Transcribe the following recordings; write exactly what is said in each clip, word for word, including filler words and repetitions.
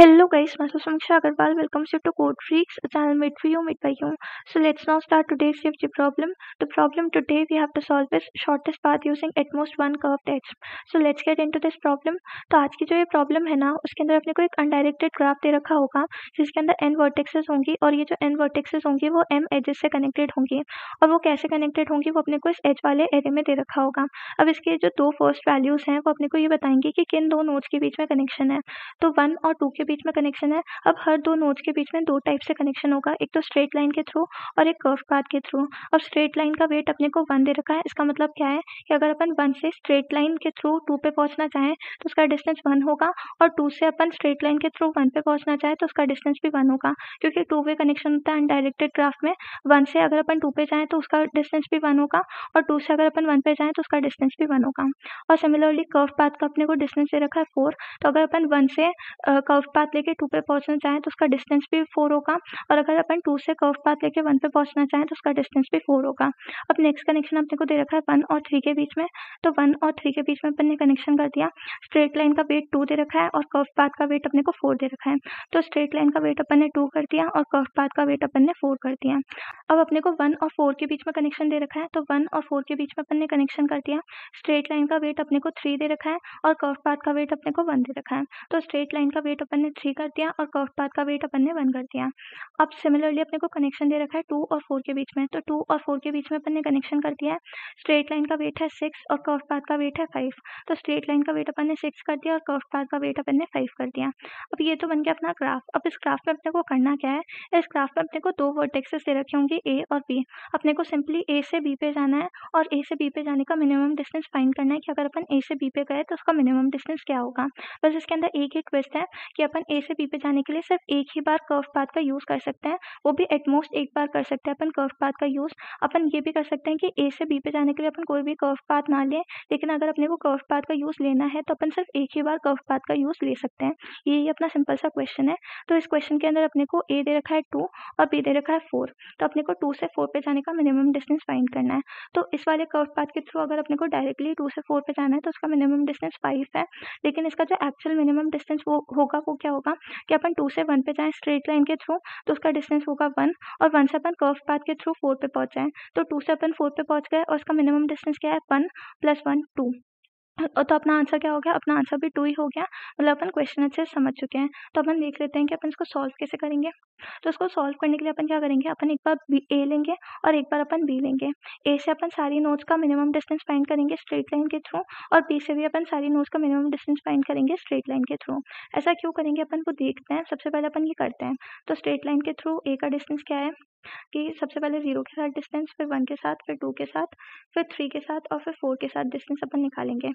Hello guys, myself Samiksha Agarwal. Welcome to the Code Freaks channel made for you, made by you. So let's now start today's C F G problem. The problem today we have to solve is shortest path using at most one curved edge. So let's get into this problem. तो आज की जो ये problem है ना उसके अंदर अपने को एक undirected graph दे रखा होगा जिसके अंदर n vertices होंगी और ये जो n vertices होंगी वो m edges से connected होंगी और वो कैसे connected होंगी वो अपने को इस edge वाले area में दे रखा होगा. अब इसके जो दो first values हैं वो अपने को ये बताएंगे कि किन दो nodes के बीच में connection है. तो one और two के बीच में कनेक्शन है. अब हर दो नोड्स के बीच में दो टाइप से कनेक्शन होगा, एक तो स्ट्रेट लाइन के थ्रू और एक कर्व पाथ के थ्रू. अब स्ट्रेट लाइन का वेट अपने को वन दे रखा है. इसका मतलब क्या है कि अगर अपन वन से स्ट्रेट लाइन के थ्रू टू पे पहुंचना चाहें तो उसका डिस्टेंस वन होगा और टू से अपन स्ट्रेट लाइन के थ्रू वन पे पहुंचना चाहें तो उसका डिस्टेंस भी वन होगा क्योंकि टू वे कनेक्शन होता है अनडायरेक्टेड ग्राफ में. वन से अगर अपन टू पे जाएँ तो उसका डिस्टेंस भी वन होगा और टू से अगर अपन वन पे जाएँ तो उसका डिस्टेंस भी वन होगा. और सिमिलरली कर्व पाथ का अपने को डिस्टेंस दे रखा है फोर. तो अगर अपन वन से कर्व पाथ लेके टू पे पहुंचना चाहें तो उसका डिस्टेंस भी फोर होगा और अगर अपन टू से कर्व पाथ लेके वन पे पहुंचना चाहें तो उसका डिस्टेंस भी फोर होगा. अब नेक्स्ट कनेक्शन अपने को दे रखा है वन और थ्री के बीच में. तो वन और थ्री के बीच में अपन ने कनेक्शन कर दिया. स्ट्रेट लाइन का वेट टू दे रखा है और कर्व पाथ का वेट अपने को फोर दे रखा है. तो स्ट्रेट लाइन का वेट अपन ने टू कर दिया और कर्व पाथ का वेट अपन ने फोर कर दिया. अब अपने को वन और फोर के बीच में कनेक्शन दे रखा है. तो वन और फोर के बीच में अपन ने कनेक्शन कर दिया. स्ट्रेट लाइन का वेट अपने को थ्री दे रखा है और कर्व पाथ का वेट अपने को वन दे रखा है. तो स्ट्रेट लाइन का वेट अपन ने थ्री कर दिया और कर्व पाथ का वेट अपन ने वन कर दिया. अब सिमिलरली अपने को कनेक्शन दे रखा है टू और फोर के बीच में. तो टू और फोर के बीच में अपन ने कनेक्शन कर दिया है. स्ट्रेट लाइन का वेट है सिक्स और कर्व पाथ का वेट है फाइव. तो स्ट्रेट लाइन का वेट अपन ने सिक्स कर दिया और कर्व पाथ का वेट अपन ने फाइव कर दिया. अब ये तो बन गया अपना ग्राफ. अब इस ग्राफ में अपने को करना क्या है, इस ग्राफ में अपने को दो वर्टेक्सेस दे रखे होंगे ए और बी. अपने को सिंपली ए से बी पे जाना है और ए से बी पे जाने का मिनिमम डिस्टेंस फाइंड करना है कि अगर अपन ए से बी पे गए तो उसका मिनिमम डिस्टेंस क्या होगा. बस इसके अंदर एक ही ट्विस्ट है कि अपन ए से बी पे जाने के लिए सिर्फ एक ही बार कर्व पाथ का यूज़ कर सकते हैं, वो भी एटमोस्ट एक बार कर सकते हैं अपन कर्व पाथ का यूज़. अपन ये भी कर सकते हैं कि ए से बी पे जाने के लिए अपन कोई भी कर्व पाथ ना लें, लेकिन अगर अपने को कर्व पाथ का यूज़ लेना है तो अपन सिर्फ एक ही बार कर्व पाथ का यूज़ ले सकते हैं. यही अपना सिंपल सा क्वेश्चन है. तो इस क्वेश्चन के अंदर अपने को ए दे रखा है टू और बी दे रखा है फोर. तो अपने को टू से फोर पे जाने का मिनिमम डिस्टेंस फाइंड करना है. तो इस वाले कर्व पाथ के थ्रू अगर अपने को डायरेक्टली टू से फोर पे जाना है तो उसका मिनिमम डिस्टेंस फाइव है, लेकिन इसका जो एक्चुअल मिनिमम डिस्टेंस वो होगा वो क्या होगा कि अपन टू से वन पे जाएं स्ट्रेट लाइन के थ्रू तो उसका डिस्टेंस होगा वन और वन से अपन कर्व पाथ के थ्रू फोर पे पहुंच जाएं तो टू से अपन फोर पे पहुंच गए और उसका मिनिमम डिस्टेंस क्या है वन प्लस वन टू. तो अपना आंसर क्या हो गया, अपना आंसर भी टू ही हो गया. मतलब अपन क्वेश्चन अच्छे से समझ चुके हैं. तो अपन देख लेते हैं कि अपन इसको सॉल्व कैसे करेंगे. तो इसको सॉल्व करने के लिए अपन क्या करेंगे, अपन एक बार बी ए लेंगे और एक बार अपन बी लेंगे. ए से अपन सारी नोड्स का मिनिमम डिस्टेंस फाइंड करेंगे स्ट्रेट लाइन के थ्रू और बी से भी अपन सारी नोड्स का मिनिमम डिस्टेंस फाइंड करेंगे स्ट्रेट लाइन के थ्रू. ऐसा क्यों करेंगे अपन वो देखते हैं. सबसे पहले अपन ये करते हैं तो स्ट्रेट लाइन के थ्रू ए का डिस्टेंस क्या है कि सबसे पहले जीरो के साथ डिस्टेंस, फिर वन के साथ, फिर टू के साथ, फिर थ्री के साथ और फिर फोर के साथ डिस्टेंस अपन निकालेंगे.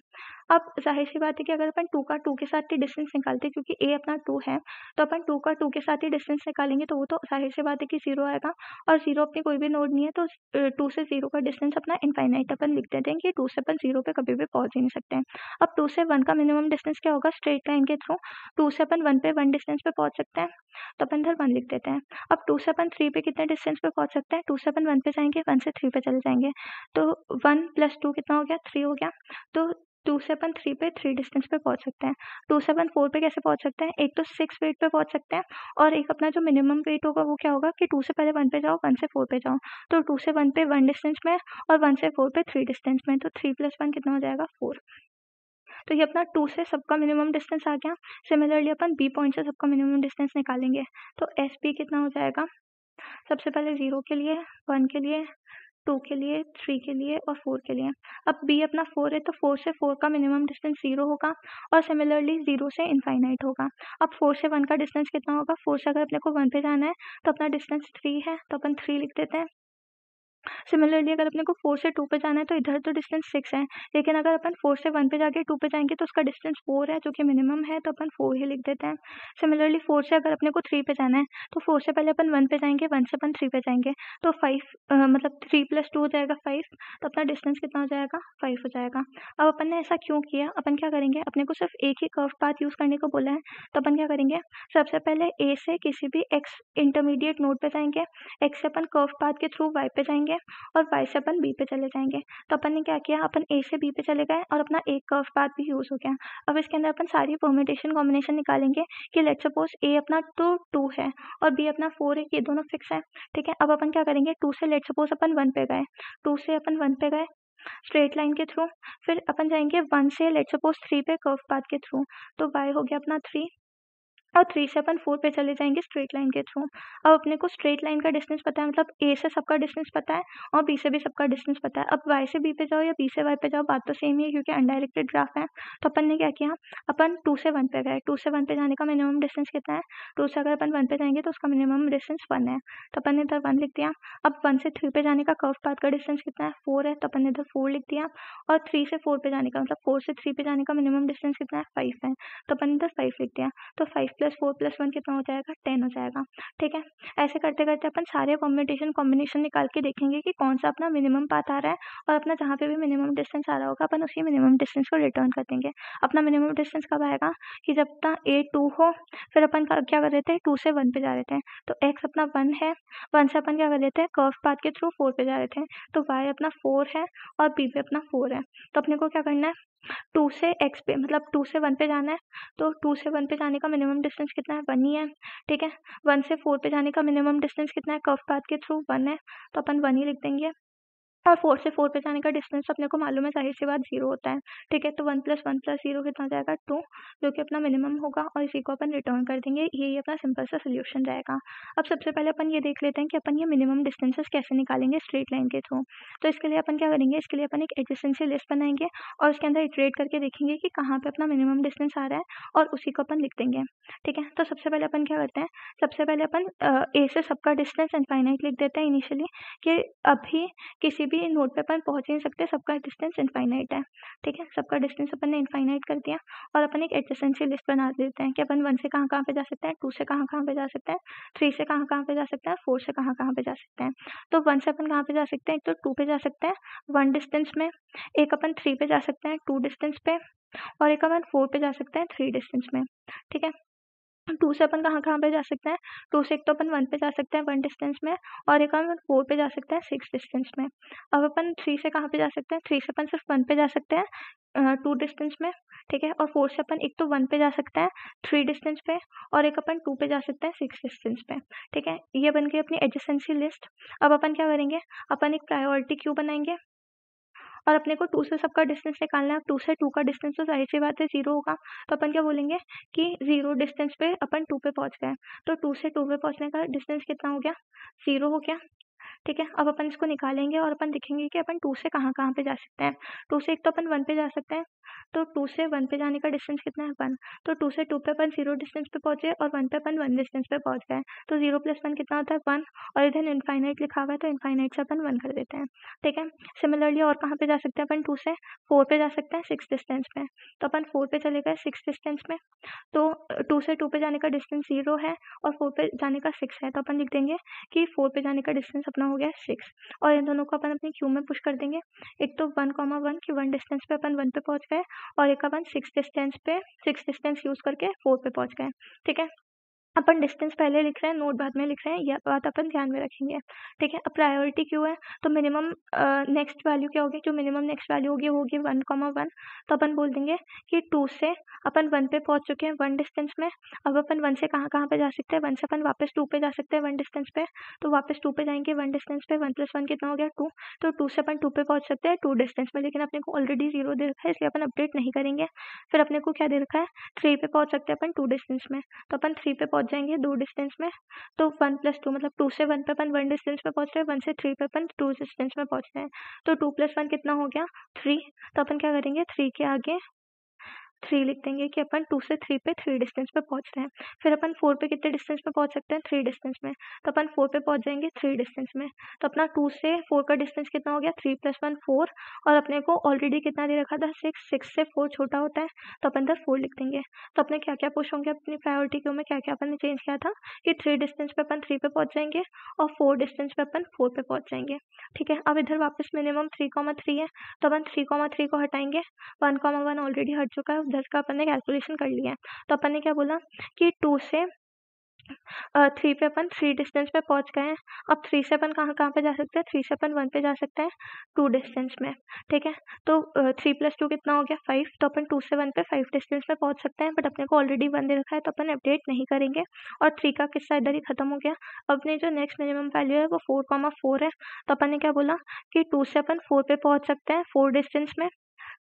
अब जाहिर सी बात है कि अगर अपन टू का टू के साथ ही डिस्टेंस निकालते क्योंकि ए अपना टू है तो अपन टू का टू के साथ ही डिस्टेंस निकालेंगे तो वो तो जाहिर सी बात है कि जीरो आएगा और जीरो अपनी कोई भी नोड नहीं है तो टू से जीरो का डिस्टेंस अपना इनफाइनाइट अपन लिख देते हैं कि टू से अपन जीरो पे कभी भी पहुंच ही नहीं सकते हैं. अब टू से वन का मिनिमम डिस्टेंस क्या होगा स्ट्रेट लाइन के थ्रू, टू से अपन वन पे वन डिस्टेंस पे पहुंच सकते हैं तो अपन इधर वन लिख देते हैं. अब टू से अपन थ्री पे कितने डिस्टेंस पे पहुंच सकते हैं, टू से अपन वन पे जाएंगे, वन से थ्री पे चले जाएंगे तो वन प्लस टू कितना हो गया थ्री हो गया. तो टू से अपन थ्री पे थ्री डिस्टेंस पे पहुंच सकते हैं. टू से अपन फोर पे कैसे पहुंच सकते हैं, एक तो सिक्स वेट पे पहुंच सकते हैं और एक अपना जो मिनिमम वेट होगा वो क्या होगा कि टू से पहले वन पे जाओ वन से फोर पे जाओ. तो टू से वन पे वन डिस्टेंस में और वन से फोर पे थ्री डिस्टेंस में तो थ्री प्लस वन कितना हो जाएगा फोर. तो ये अपना टू से सबका मिनिमम डिस्टेंस आ गया. सिमिलरली अपन बी पॉइंट से सबका मिनिमम डिस्टेंस निकालेंगे तो एस बी कितना हो जाएगा, सबसे पहले जीरो के लिए, वन के लिए, टू के लिए, थ्री के लिए और फोर के लिए. अब बी अपना फोर है तो फोर से फोर का मिनिमम डिस्टेंस जीरो होगा और सिमिलरली जीरो से इनफाइनाइट होगा. अब फोर से वन का डिस्टेंस कितना होगा, फोर से अगर अपने को वन पे जाना है तो अपना डिस्टेंस थ्री है तो अपन थ्री लिख देते हैं. सिमिलरली अगर अपने को फोर से टू पे जाना है तो इधर तो डिस्टेंस सिक्स है, लेकिन अगर अपन फोर से वन पे जाके टू पे जाएंगे तो उसका डिस्टेंस फोर है जो कि मिनिमम है तो अपन फोर ही लिख देते हैं. सिमिलरली फोर से अगर अपने को थ्री पे जाना है तो फोर से पहले अपन वन पे जाएंगे, वन से अपन थ्री पे जाएंगे तो फाइव मतलब थ्री प्लस टू हो जाएगा फाइव तो अपना डिस्टेंस कितना हो जाएगा फाइव हो जाएगा. अब अपन ने ऐसा क्यों किया, अपन क्या करेंगे, अपने को सिर्फ एक ही कर्व पाथ यूज़ करने को बोला है तो अपन क्या करेंगे सबसे पहले ए से किसी भी एक्स इंटरमीडिएट नोड पर जाएंगे, एक्स से अपन कर्व पाथ के थ्रू वाई पे जाएंगे जाएंगे और वाई से अपन बी पे चले जाएंगे। तो अपन ने क्या किया, अपन ए से बी पे चले गए और अपना एक कर्व पाथ भी यूज़ हो गया। अब इसके अंदर अपन सारी परम्यूटेशन कॉम्बिनेशन निकालेंगे कि लेट्स सपोज ए अपना टू टू है और बी अपना फोर है, ये दोनों फिक्स है, ठीक है। अब अपन क्या करेंगे, टू से लेट्स सपोज अपन वन पे गए, टू से अपन वन पे गए स्ट्रेट लाइन के थ्रू, फिर अपन जाएंगे वन से लेट्स सपोज थ्री पे कर्व पाथ के थ्रू, तो वाई हो गया अपना थ्री, और थ्री से अपन फोर पे चले जाएंगे स्ट्रेट लाइन के थ्रू। अब अपने को स्ट्रेट लाइन का डिस्टेंस पता है, मतलब ए से सबका डिस्टेंस पता है और बी से भी सबका डिस्टेंस पता है। अब वाई से बी पे जाओ या बी से वाई पे जाओ, बात तो सेम ही है क्योंकि अनडायरेक्टेड ग्राफ है। तो अपन ने क्या किया, अपन टू से वन पे गए, टू से वन पे जाने का मिनिमम डिस्टेंस कितना है, टू से अगर अपन वन पे जाएंगे तो उसका मिनिमम डिस्टेंस वन है, तो अपन ने इधर वन लिख दिया। अब वन से थ्री पे जाने का कर्व पाथ का डिस्टेंस कितना है, फोर है, तो अपन ने इधर फोर लिख दिया। और थ्री से फोर पे जाने का, मतलब फोर से थ्री पे जाने का मिनिमम डिस्टेंस कितना है, फाइव है, तो अपन इधर फाइव लिख दिया। तो five plus four plus one कितना हो जाएगा, टेन हो जाएगा, ठीक है। ऐसे करते करते अपन सारे कॉम्बिनेशन कॉम्बिनेशन निकाल के देखेंगे कि कौन सा अपना मिनिमम पाथ आ रहा है, और अपना जहाँ पे भी मिनिमम डिस्टेंस आ रहा होगा अपन उसी मिनिमम डिस्टेंस को रिटर्न कर देंगे। अपना मिनिमम डिस्टेंस कब आएगा कि जब तक ए टू हो, फिर अपन क्या कर रहे थे, टू से वन पे जा रहे थे, तो एक्स अपना वन है, वन से अपन क्या कर रहे थे, कर्व पाथ के थ्रू फोर पे जा रहे थे, तो वाई अपना फोर है और बी पे अपना फोर है। तो अपने को क्या करना है, टू से एक्स पे, मतलब टू से वन पे जाना है, तो टू से वन पे जाने का मिनिमम डिस्टेंस कितना है, वन ही है, ठीक है। वन से फोर पे जाने का मिनिमम डिस्टेंस कितना है, कर्व पाथ के थ्रू वन है, तो अपन वन ही लिख देंगे। और फोर से फोर पे जाने का डिस्टेंस अपने को मालूम है, जाहिर सी बात जीरो होता है, ठीक है। तो one plus one plus zero कितना जाएगा, टू, जो कि अपना मिनिमम होगा, और इसी को अपन रिटर्न कर देंगे। यही अपना सिंपल सा सोल्यूशन जाएगा। अब सबसे पहले अपन ये देख लेते हैं कि अपन ये मिनिमम डिस्टेंसेस कैसे निकालेंगे स्ट्रेट लाइन के थ्रू। तो इसके लिए अपन क्या करेंगे, इसके लिए अपन एक एडजेसेंसी लिस्ट बनाएंगे और उसके अंदर इटरेट करके देखेंगे कि कहाँ पर अपना मिनिमम डिस्टेंस आ रहा है और उसी को अपन लिख देंगे, ठीक है। तो सबसे पहले अपन क्या करते हैं, सबसे पहले अपन ए से सबका डिस्टेंस इनफाइनाइट लिख देते हैं इनिशियली, कि अभी किसी नोट पे अपन पहुंच नहीं सकते, सबका डिस्टेंस इनफाइनाइट है, ठीक है। सबका डिस्टेंस अपन ने इनफाइनाइट कर दिया और अपन एक एडजेसेंसी लिस्ट बना देते हैं कि अपन वन से कहाँ कहाँ पे जा सकते हैं, टू से कहाँ कहाँ पे जा सकते हैं, थ्री से कहाँ कहाँ पे जा सकते हैं, फोर से कहाँ कहाँ पे जा सकते हैं। तो वन से अपन कहाँ पे जा सकते हैं, तो टू पे जा सकते हैं वन डिस्टेंस में, एक अपन थ्री पे जा सकते हैं टू डिस्टेंस पे, और एक अपन फोर पे जा सकते हैं थ्री डिस्टेंस में, ठीक है। टू से अपन कहाँ कहाँ पे जा सकते हैं, टू से एक तो अपन वन पे जा सकते हैं वन डिस्टेंस में, और एक अपन फोर पे जा सकते हैं सिक्स डिस्टेंस में। अब अपन थ्री से कहाँ पे जा सकते हैं, थ्री से अपन सिर्फ वन पे जा सकते हैं टू डिस्टेंस में, ठीक है। और फोर से अपन एक तो वन पे जा सकते हैं थ्री डिस्टेंस पे, और एक अपन टू पे जा सकते हैं सिक्स डिस्टेंस पे, ठीक है। ये बन गई अपनी एडजेसेंसी लिस्ट। अब अपन क्या करेंगे, अपन एक प्रायोरिटी क्यू बनाएंगे और अपने को टू से सबका डिस्टेंस निकालना है। टू से टू का डिस्टेंस तो जाहिर सी बात है जीरो होगा, तो अपन क्या बोलेंगे कि जीरो डिस्टेंस पे अपन टू पे पहुंच गए, तो टू से टू पे पहुंचने का डिस्टेंस कितना हो गया, जीरो हो गया, ठीक है। अब अपन इसको निकालेंगे और अपन देखेंगे कि अपन टू से कहाँ कहाँ पे जा सकते हैं। टू से एक तो अपन वन पे जा सकते हैं, तो टू से वन पे जाने का डिस्टेंस कितना है, वन, तो टू से टू पे अपन जीरो डिस्टेंस पे पहुंचे और वन पे अपन वन डिस्टेंस पे पहुंच गए, तो जीरो प्लस वन कितना होता है, वन, और इधर इनफाइनाइट लिखा हुआ है तो इनफाइनाइट से अपन वन कर देते हैं, ठीक है। सिमिलरली और कहाँ पे जा सकते हैं अपन, टू से फोर पे जा सकते हैं सिक्स डिस्टेंस में, तो अपन फोर पे चले गए सिक्स डिस्टेंस में, तो टू से टू पे जाने का डिस्टेंस जीरो है और फोर पे जाने का सिक्स है, तो अपन लिख देंगे कि फोर पे जाने का डिस्टेंस अपना हो गया सिक्स, और इन दोनों को अपन अपनी क्यू में पुश कर देंगे। एक तो वन कॉमा वन की वन डिस्टेंस पे अपन वन पे पहुंच गए, और एक अपन सिक्स डिस्टेंस पे सिक्स डिस्टेंस यूज करके फोर पे पहुंच गए, ठीक है। अपन डिस्टेंस पहले लिख रहे हैं, नोट बाद में लिख रहे हैं, यह बात अपन ध्यान में रखेंगे, ठीक है। अब प्रायोरिटी क्यू है तो मिनिमम नेक्स्ट वैल्यू क्या होगी, जो मिनिमम नेक्स्ट वैल्यू होगी वो होगी वन कॉमा वन, तो अपन बोल देंगे कि टू से अपन वन पे पहुंच चुके हैं वन डिस्टेंस में। अब अपन वन से कहाँ कहाँ पे जा सकते हैं, वन से अपन वापस टू पे जा सकते हैं वन डिस्टेंस पे, तो वापस टू पे जाएंगे वन डिस्टेंस पे, वन प्लस वन कितना हो गया, टू, तो टू से अपन टू पे पहुँच सकते हैं टू डिस्टेंस में, लेकिन अपने को ऑलरेडी जीरो दे रखा है इसलिए अपन अपडेट नहीं करेंगे। फिर अपने को क्या दे रखा है, थ्री पे पहुँच सकते हैं अपन टू डिस्टेंस में, तो अपन थ्री पे जाएंगे दो डिस्टेंस में, तो वन प्लस टू, मतलब टू से वन पे अपन वन डिस्टेंस पे पहुंच रहे हैं, वन से थ्री पे अपन टू डिस्टेंस में पहुंच रहे हैं, तो टू प्लस वन कितना हो गया, थ्री, तो अपन क्या करेंगे थ्री के आगे थ्री लिख देंगे कि अपन टू से थ्री पे थ्री डिस्टेंस पे पहुंच रहे हैं। फिर अपन फोर पे कितने डिस्टेंस पे पहुंच सकते हैं, थ्री डिस्टेंस में, तो अपन फोर पे पहुंच जाएंगे थ्री डिस्टेंस में, तो अपना टू से फोर का डिस्टेंस कितना हो गया, थ्री प्लस वन फोर, और अपने को ऑलरेडी कितना दे रखा था, सिक्स, सिक्स से फोर छोटा होता है तो अपन इधर फोर लिख देंगे। तो अपने क्या क्या पुश होंगे अपनी प्रायोरिटी क्यू में, क्या क्या अपन ने चेंज किया था कि थ्री डिस्टेंस पे अपन थ्री पे पहुंच जाएंगे और फोर डिस्टेंस पे अपन फोर पे पहुंच जाएंगे, ठीक है। अब इधर वापस मिनिमम थ्री कॉमा थ्री है तो अपन थ्री कॉमा थ्री को हटाएंगे, वन कॉमा वन ऑलरेडी हट चुका है, दस का अपन ने कैलकुलेशन कर लिया है, तो अपन ने क्या बोला कि टू से थ्री पे अपन थ्री डिस्टेंस पे पहुंच गए हैं। अब थ्री से अपन कहाँ कहाँ पे जा सकते हैं? थ्री से अपन वन पे जा सकते हैं, टू डिस्टेंस में। ठीक है, तो थ्री प्लस टू कितना हो गया? फाइव। तो अपन टू से वन पे फाइव डिस्टेंस में पहुंच सकते हैं, बट अपने को ऑलरेडी वन दे रखा है तो अपन अपडेट नहीं करेंगे। और थ्री का किस्सा इधर ही खत्म हो गया। अपने जो नेक्स्ट मिनिमम वैल्यू है वो फोर कॉमा फोर है। तो अपन ने क्या बोला कि टू से अपन फोर पे पहुँच सकते हैं, फोर डिस्टेंस में।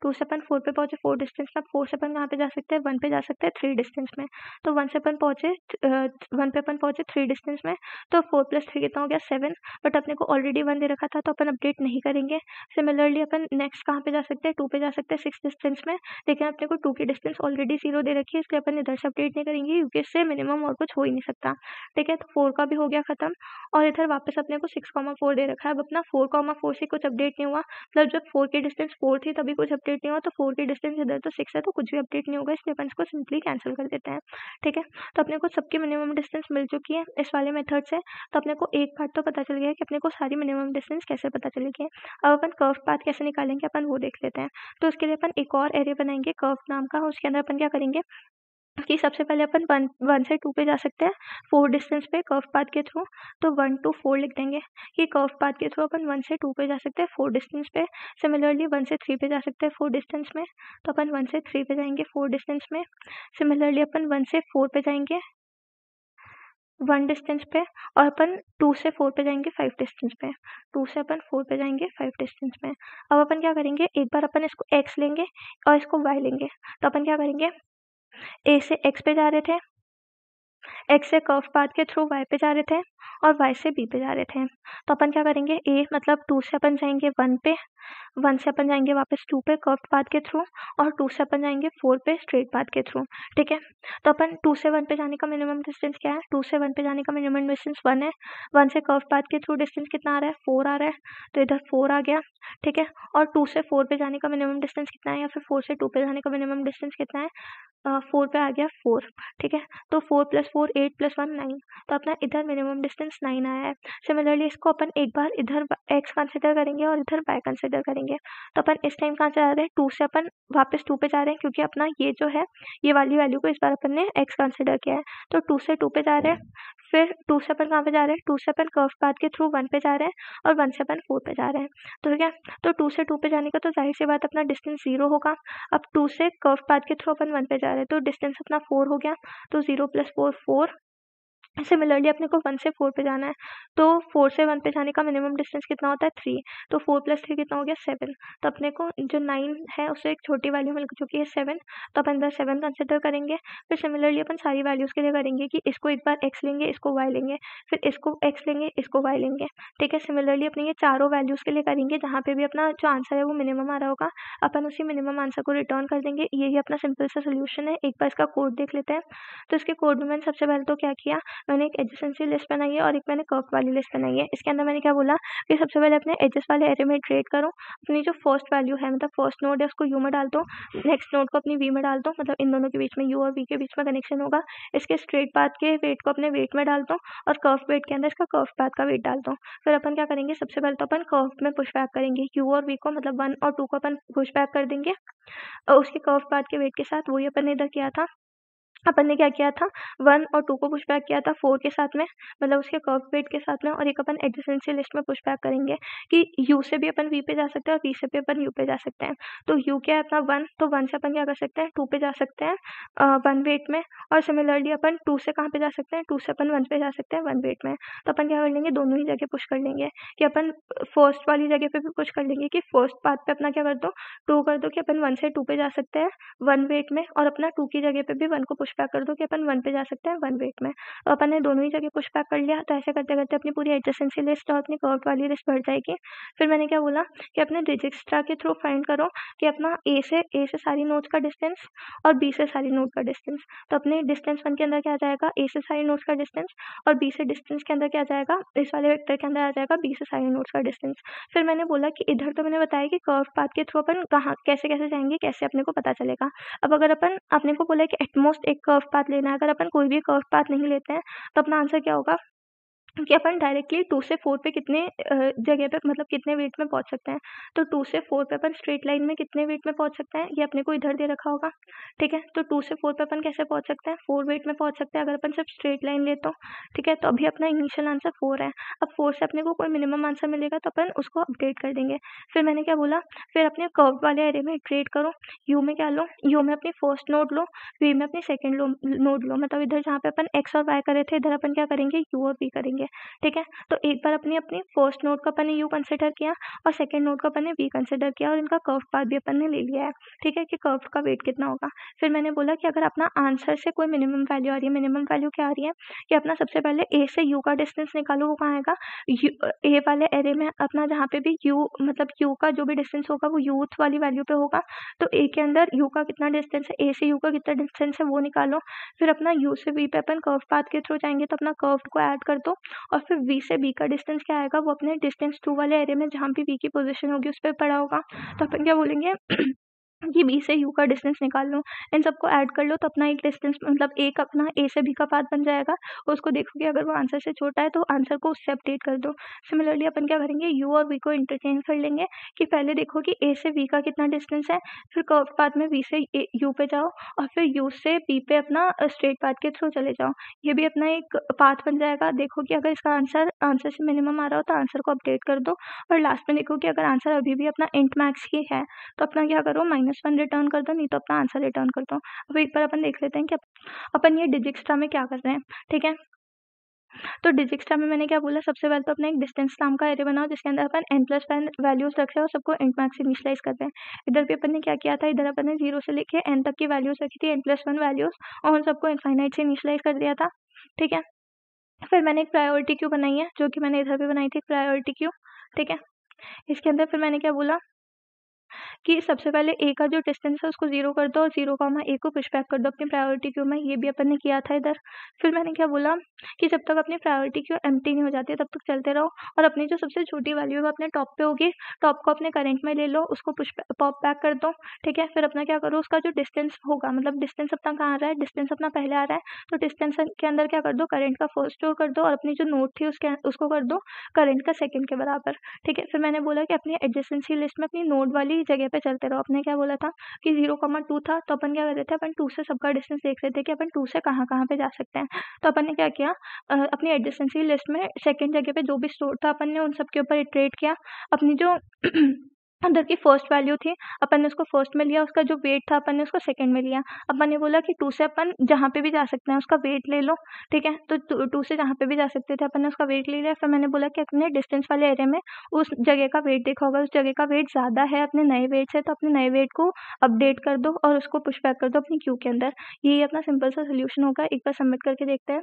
टू से अपन फोर पे पहुंचे, फोर डिस्टेंस में। फोर से अपन कहाँ पे जा सकते हैं? वन पे जा सकते हैं, थ्री डिस्टेंस में। तो वन से अपन पहुंचे, वन पे अपन पहुंचे थ्री डिस्टेंस में। तो फोर प्लस थ्री कितना हो गया? सेवन। बट अपने को ऑलरेडी वन दे रखा था तो अपन अपडेट नहीं करेंगे। सिमिलरली अपन नेक्स्ट कहाँ पे जा सकते हैं? टू पे जा सकते हैं, सिक्स डिस्टेंस में। लेकिन अपने को टू की डिस्टेंस ऑलरेडी जीरो दे रखी है, इसलिए अपन इधर से अपडेट नहीं करेंगे क्योंकि इससे मिनिमम और कुछ हो ही नहीं सकता। ठीक है, तो फोर का भी हो गया खत्म। और इधर वापस अपने को सिक्स कॉमा फोर दे रखा है। अब अपना फोर कॉमा फोर से कुछ अपडेट नहीं हुआ, मतलब जब फोर की डिस्टेंस फोर थी तभी कुछ अपडेट नहीं हुआ, तो फोर की डिस्टेंस इधर तो सिक्स है तो कुछ भी अपडेट नहीं होगा, इसलिए अपन इसको सिंपली कैंसिल कर देते हैं। ठीक है, तो अपने को सबकी मिनिमम डिस्टेंस मिल चुकी है इस वाले मेथड से। तो अपने को एक पार्ट तो पता चल गया कि अपने को सारी मिनिमम डिस्टेंस कैसे पता चलेगी। अब अपन कर्व पाथ कैसे निकालेंगे अपन वो देख लेते हैं। तो उसके लिए अपन एक और एरिया बनाएंगे कर्व नाम का। उसके अंदर अपन क्या करेंगे कि सबसे पहले अपन वन वन से टू पे जा सकते हैं, फोर डिस्टेंस पे कर्व पाथ के थ्रू। तो वन टू फोर लिख देंगे कि कर्व पाथ के थ्रू अपन वन से टू पे जा सकते हैं, फोर डिस्टेंस पे। सिमिलरली वन से थ्री पे जा सकते हैं, फोर डिस्टेंस में। तो अपन वन से थ्री पे जाएंगे, फोर डिस्टेंस में। सिमिलरली अपन वन से फोर पे जाएंगे, वन डिस्टेंस पे। और अपन टू से फोर पे जाएंगे, फाइव डिस्टेंस पे। टू से अपन फोर पे जाएंगे, फाइव डिस्टेंस में। अब अपन क्या करेंगे, एक बार अपन इसको एक्स लेंगे और इसको वाई लेंगे। तो अपन क्या करेंगे, ए से एक्स पे जा रहे थे, एक्स से कर्व पाथ के थ्रू वाई पे जा रहे थे और वाई से बी पे जा रहे थे। तो अपन क्या करेंगे, ए मतलब टू से अपन जाएंगे वन पे, वन से अपन जाएंगे वापस टू पे कर्व पाथ के थ्रू, और टू से अपन जाएंगे फोर पे स्ट्रेट पाथ के थ्रू। ठीक है, तो अपन टू से वन पे जाने का मिनिमम डिस्टेंस क्या है? टू से वन पे जाने का मिनिमम डिस्टेंस वन है। वन से कर्व पाथ के थ्रू डिस्टेंस कितना आ रहा है? फोर आ रहा है, तो इधर फोर आ गया। ठीक है, और टू से फोर पे जाने का मिनिमम डिस्टेंस कितना है, या फिर फोर से टू पे जाने का मिनिमम डिस्टेंस कितना है? फोर पे आ गया, फोर। ठीक है, तो four plus four eight plus one nine. तो अपना इधर मिनिमम डिस्टेंस नाइन आया है। सिमिलरली इसको अपन एक बार इधर एक्स कंसिडर करेंगे और इधर वाई कंसिडर करेंगे। तो अपन इस टाइम कहाँ जा रहे हैं? टू से अपन वापस टू पे जा रहे हैं, क्योंकि अपना ये जो है ये वाली वैल्यू को इस बार अपन ने एक्स कंसिडर किया है। तो टू से टू पे जा रहे हैं, फिर टू से अपन कहाँ पे जा रहे हैं? टू से अपन कर्व पाथ के थ्रू वन पे जा रहे हैं और वन से अपन फोर पे जा रहे हैं। तो ठीक है, तो टू से टू पे जाने का तो जाहिर सी बात अपना डिस्टेंस जीरो होगा। अब टू से कर्व पाथ के थ्रू अपन वन पे जा रहे हैं तो डिस्टेंस अपना फोर हो गया, तो zero plus four four. Similarly अपने को वन से फोर पे जाना है, तो फोर से वन पे जाने का मिनिमम डिस्टेंस कितना होता है? थ्री। तो फोर प्लस थ्री कितना हो गया? सेवन। तो अपने को जो नाइन है उससे एक छोटी वैल्यू मिल चुकी है, सेवन। तो अपन इधर सेवन कंसिडर करेंगे। फिर सिमिलरली अपन सारी वैल्यूज़ के लिए करेंगे कि इसको एक बार एक्स लेंगे, इसको वाई लेंगे, फिर इसको एक्स लेंगे, इसको वाई लेंगे। ठीक है, सिमिलरली अपने ये चारों वैल्यूज़ के लिए करेंगे। जहाँ पे भी अपना जो आंसर है वो मिनिमम आ रहा होगा अपन उसी मिनिमम आंसर को रिटर्न कर देंगे। यही अपना सिंपल सा सोल्यूशन है। एक बार इसका कोड देख लेते हैं। तो इसके कोड में मैंने सबसे पहले तो क्या किया, मैंने एक एडजेसेंसी लिस्ट बनाई है और एक मैंने कर्व वाली लिस्ट बनाई है। इसके अंदर मैंने क्या बोला कि सबसे पहले अपने एजेस वाले एरे में ट्रेड करो, अपनी जो फर्स्ट वैल्यू है मतलब फर्स्ट नोड है उसको यू में डाल दो, नेक्स्ट नोड को अपनी वी में डाल दो, मतलब इन दोनों के बीच में यू और वी के बीच में कनेक्शन होगा। इसके स्ट्रेट पाथ के वेट को अपने वेट में डाल दो और कर्व वेट के अंदर इसका कर्व पाथ का वेट डाल दो। फिर अपन क्या करेंगे, सबसे पहले तो अपन कर्व में पुशबैक करेंगे, यू और वी को मतलब वन और टू को अपन पुशबैक कर देंगे उसके कर्व पाथ के वेट के साथ। वही अपन ने इधर किया था, अपन ने क्या किया था, वन और टू को पुशबैक किया था फोर के साथ में, मतलब उसके कर्व वेट के साथ में। और एक अपन एडजेसेंसी लिस्ट में पुशबैक करेंगे कि यू से भी अपन वी पे जा सकते हैं और वी से भी अपन यू पे जा सकते हैं। तो यू क्या है अपना वन, तो वन से अपन क्या कर सकते हैं, टू पे जा सकते हैं वन वेट में। और सिमिलरली अपन टू से कहाँ पे जा सकते हैं, टू से अपन वन पे जा सकते हैं वन वेट में। तो अपन क्या कर लेंगे, दोनों ही जगह पुश कर लेंगे कि अपन फर्स्ट वाली जगह पे भी पुश कर लेंगे कि फर्स्ट पाथ पे अपना क्या कर दो, टू कर दो कि अपन वन से टू पे जा सकते हैं वन वेट में। और अपना टू की जगह पे भी वन को पुशबैक कर दो कि अपन वन पे जा सकते हैं वन वेट में। तो अपन ने दोनों ही जगह पुशबैक कर लिया। तो ऐसे करते करते अपनी पूरी एडजेसेंसी लिस्ट और अपनी कर्व वाली लिस्ट भर जाएगी। फिर मैंने क्या बोला कि अपने डिजिक्स्ट्रा के थ्रू फाइंड करो कि अपना ए से ए से सारी नोड्स का डिस्टेंस और बी से सारी नोड का डिस्टेंस। तो अपने डिस्टेंस वन के अंदर क्या आ जाएगा, ए से सारी नोड्स का डिस्टेंस, और बी से डिस्टेंस के अंदर क्या आ जाएगा, इस वाले वेक्टर के अंदर आ जाएगा बी से सारी नोड्स का डिस्टेंस। फिर मैंने बोला कि इधर तो मैंने बताया कि कर्व पाथ के थ्रू अपन कहाँ कैसे कैसे जाएंगे, कैसे अपने को पता चलेगा। अब अगर अपन अपने को बोला कि एटमोस्ट एक कर्व पाथ लेना है, अगर अपन कोई भी कर्व पाथ नहीं लेते हैं तो अपना आंसर क्या होगा, कि अपन डायरेक्टली टू से फोर पे कितने जगह पे मतलब कितने वेट में पहुंच सकते हैं। तो टू से फोर पे अपन स्ट्रेट लाइन में कितने वेट में पहुंच सकते हैं ये अपने को इधर दे रखा होगा, ठीक है। तो टू से फोर पे अपन कैसे पहुंच सकते हैं, फोर वेट में पहुंच सकते हैं अगर अपन सिर्फ स्ट्रेट लाइन ले तो, ठीक है। तो अभी अपना इनिशियल आंसर फोर है। अब फोर से अपने को कोई मिनिमम आंसर मिलेगा तो अपन उसको अपडेट कर देंगे। फिर मैंने क्या बोला, फिर अपने कर्व वाले एरिया में इटरेट करो। यू में क्या लो, यू में अपनी फर्स्ट नोड लो, वी में अपनी सेकेंड नोड लो, मतलब इधर जहाँ पे अपन एक्स और वाई करे थे इधर अपन क्या करेंगे, यू और वी करेंगे, ठीक है। तो एक बार अपनी अपनी फर्स्ट नोड का अपन ने यू कंसिडर किया और सेकंड नोड का अपन ने वी कंसिडर किया और इनका कर्व पाथ भी अपन ने ले लिया है, ठीक है, कि कर्व का वेट कितना होगा। फिर मैंने बोला कि अगर अपना आंसर से कोई मिनिमम वैल्यू आ रही है, मिनिमम वैल्यू क्या आ रही है कि अपना सबसे पहले ए से यू का डिस्टेंस निकालो, वो कहाँ आएगा, ए वाले एरे में अपना जहाँ पे भी यू मतलब यू का जो भी डिस्टेंस होगा वो यूथ वाली वैल्यू पे होगा। तो ए के अंदर यू का कितना डिस्टेंस है, ए से यू का कितना डिस्टेंस है वो निकालो। फिर अपना यू से वी पे अपन कर्व पाथ के थ्रू जाएंगे तो अपना कर्व को ऐड कर दो। और फिर V से B का डिस्टेंस क्या आएगा, वो अपने डिस्टेंस टू वाले एरिया में जहाँ भी V की पोजीशन होगी उस पर पड़ा होगा। तो अपन क्या बोलेंगे कि B से U का डिस्टेंस निकाल लो, इन सबको ऐड कर लो तो अपना एक डिस्टेंस मतलब एक अपना A से B का पाथ बन जाएगा। उसको देखोगे अगर वो आंसर से छोटा है तो आंसर को उससे अपडेट कर दो। सिमिलरली अपन क्या करेंगे, U और V को इंटरचेंज कर लेंगे कि पहले देखो कि A से V का कितना डिस्टेंस है, फिर कर्व पाथ में V से U पे जाओ और फिर U से B पे अपना स्ट्रेट पाथ के थ्रू चले जाओ। ये भी अपना एक पाथ बन जाएगा। देखो कि अगर इसका आंसर आंसर से मिनिमम आ रहा हो तो आंसर को अपडेट कर दो। और लास्ट में देखो कि अगर आंसर अभी भी अपना इंट मैक्स ही है तो अपना क्या करो, माइनस वन रिटर्न कर दो, नहीं तो अपना आंसर रिटर्न कर दो। अब एक बार अपन देख लेते हैं कि अपन ये डिजिक्स्ट्रा में क्या कर रहे हैं, ठीक है। तो डिजिक्स्ट्रा में मैंने क्या बोला, सबसे पहले तो अपने एक डिस्टेंस नाम का एरे बनाओ जिसके अंदर अपन एन प्लस वन वैल्यूज रखे और सबको इंट मैक्स इनिशियलाइज करते हैं। इधर भी अपन ने क्या किया था, इधर अपन ने जीरो से लेके एन तक की वैल्यूज रखी थी, एन प्लस वन वैल्यूज, और उन सबको इनफाइनाइट से इनिशियलाइज कर दिया था, ठीक है। फिर मैंने एक प्रायोरिटी क्यू बनाई है जो कि मैंने इधर भी बनाई थी, प्रायोरिटी क्यू, ठीक है। इसके अंदर फिर मैंने क्या बोला कि सबसे पहले ए का जो डिस्टेंस है उसको जीरो कर दो और जीरो का ए को पुश बैक कर दो अपनी प्रायोरिटी क्यू में। ये भी अपन ने किया था इधर। फिर मैंने क्या बोला कि जब तक अपनी प्रायोरिटी क्यू एम्प्टी नहीं हो जाती है तब तक चलते रहो और अपनी जो सबसे छोटी वैल्यू है वो अपने टॉप पे होगी, टॉप को अपने करेंट में ले लो, उसको पुश पॉप बैक कर दो, ठीक है। फिर अपना क्या करो, उसका जो डिस्टेंस होगा मतलब डिस्टेंस अपना कहाँ आ रहा है, डिस्टेंस अपना पहले आ रहा है तो डिस्टेंस के अंदर क्या कर दो, करेंट का फर्स्ट स्टोर कर दो और अपनी जो नोट थी उसके उसको कर दो करेंट का सेकेंड के बराबर, ठीक है। फिर मैंने बोला कि अपनी एडजेसेंसी लिस्ट में अपनी नोड वाली जगह पे चलते रहो। अपने क्या बोला था कि जीरो कॉमा टू था तो अपन क्या कर रहे थे, अपन टू से सबका डिस्टेंस देख रहे थे कि अपन टू से कहाँ कहाँ पे जा सकते हैं। तो अपन ने क्या किया, अपनी एडजेसेंसी लिस्ट में सेकंड जगह पे जो भी स्टोर था अपन ने उन सबके ऊपर इटरेट किया। अपनी जो अंदर की फर्स्ट वैल्यू थी अपन ने उसको फर्स्ट में लिया, उसका जो वेट था अपन ने उसको सेकंड में लिया। अपन ने बोला कि टू से अपन जहाँ पे भी जा सकते हैं उसका वेट ले लो, ठीक है। तो टू से जहाँ पे भी जा सकते थे अपन ने उसका वेट ले लिया। फिर मैंने बोला कि अपने डिस्टेंस वाले एरिया में उस जगह का वेट देखा होगा, उस जगह का वेट ज़्यादा है अपने नए वेट से तो अपने नए वेट को अपडेट कर दो और उसको पुश बैक कर दो अपनी क्यू के अंदर। यही अपना सिंपल सा सोल्यूशन होगा। एक बार सबमिट करके देखते हैं।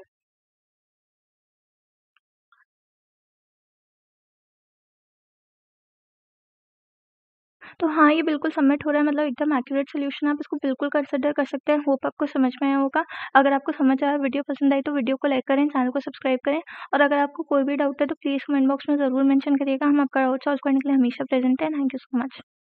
तो हाँ, ये बिल्कुल सबमिट हो रहा है, मतलब एकदम एक्यूरेट सोल्यूशन है। आप इसको बिल्कुल कंसिडर कर सकते हैं। होप आपको समझ में आया होगा। अगर आपको समझ आया, वीडियो पसंद आई तो वीडियो को लाइक करें, चैनल को सब्सक्राइब करें और अगर आपको कोई भी डाउट है तो प्लीज़ कमेंट बॉक्स में ज़रूर मेंशन करिएगा। हम आपका डाउट सॉल्व करने के लिए हमेशा प्रेजेंट है। Thank you so much.